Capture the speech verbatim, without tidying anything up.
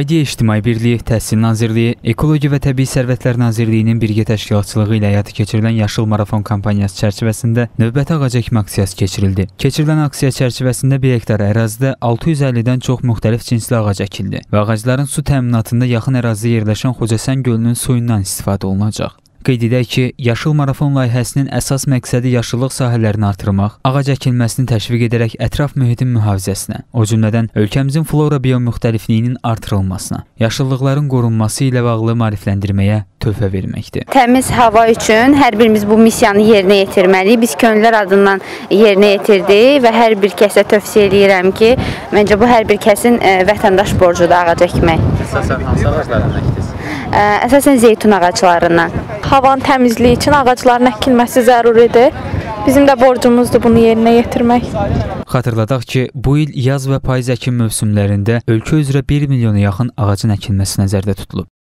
İD İctimai Birliyi, Təhsil Nazirliyi, Ekoloji və Təbii Sərvətlər Nazirliyinin birgə təşkilatçılığı ilə həyata keçirilən Yaşıl Marafon kampaniyası çərçivəsində növbəti ağac əkmə aksiyası keçirildi. Keçirilən aksiya çərçivəsində bir hektar ərazidə altı yüz əllidən çox müxtəlif cinsli ağac əkildi və ağacların su təminatında yaxın ərazidə yerləşən Xocəsən gölünün suyundan istifadə olunacaq. Qeyd edək ki, Yaşıl Marafon layihəsinin əsas məqsədi yaşıllıq sahələrini artırmaq, ağac əkilməsini təşviq edərək ətraf mühitin mühafizəsinə, o cümlədən ölkəmizin flora biomüxtəlifliyinin artırılmasına, yaşıllıqların qorunması ilə bağlı maarifləndirməyə töhfə verməkdir. Təmiz hava üçün hər birimiz bu missiyanı yerinə yetirməliyik. Biz könüllülər adından yerinə yetirdik və hər bir kəsə tövsiyə edirəm ki, məncə bu hər bir kəsin vətəndaş borcudur ağac əkmək. Əsasən hansı ağaclardan əkdiniz? Əsasən zeytun ağaclarından. Havanın təmizliyi üçün ağacların əkilməsi zəruridir. Bizim də borcumuzdur bunu yerinə yetirmək. Xatırladaq ki, bu il yaz və payız əkim mövsümlərində ölkə üzrə bir milyona yaxın ağacın əkilməsi nəzərdə tutulub.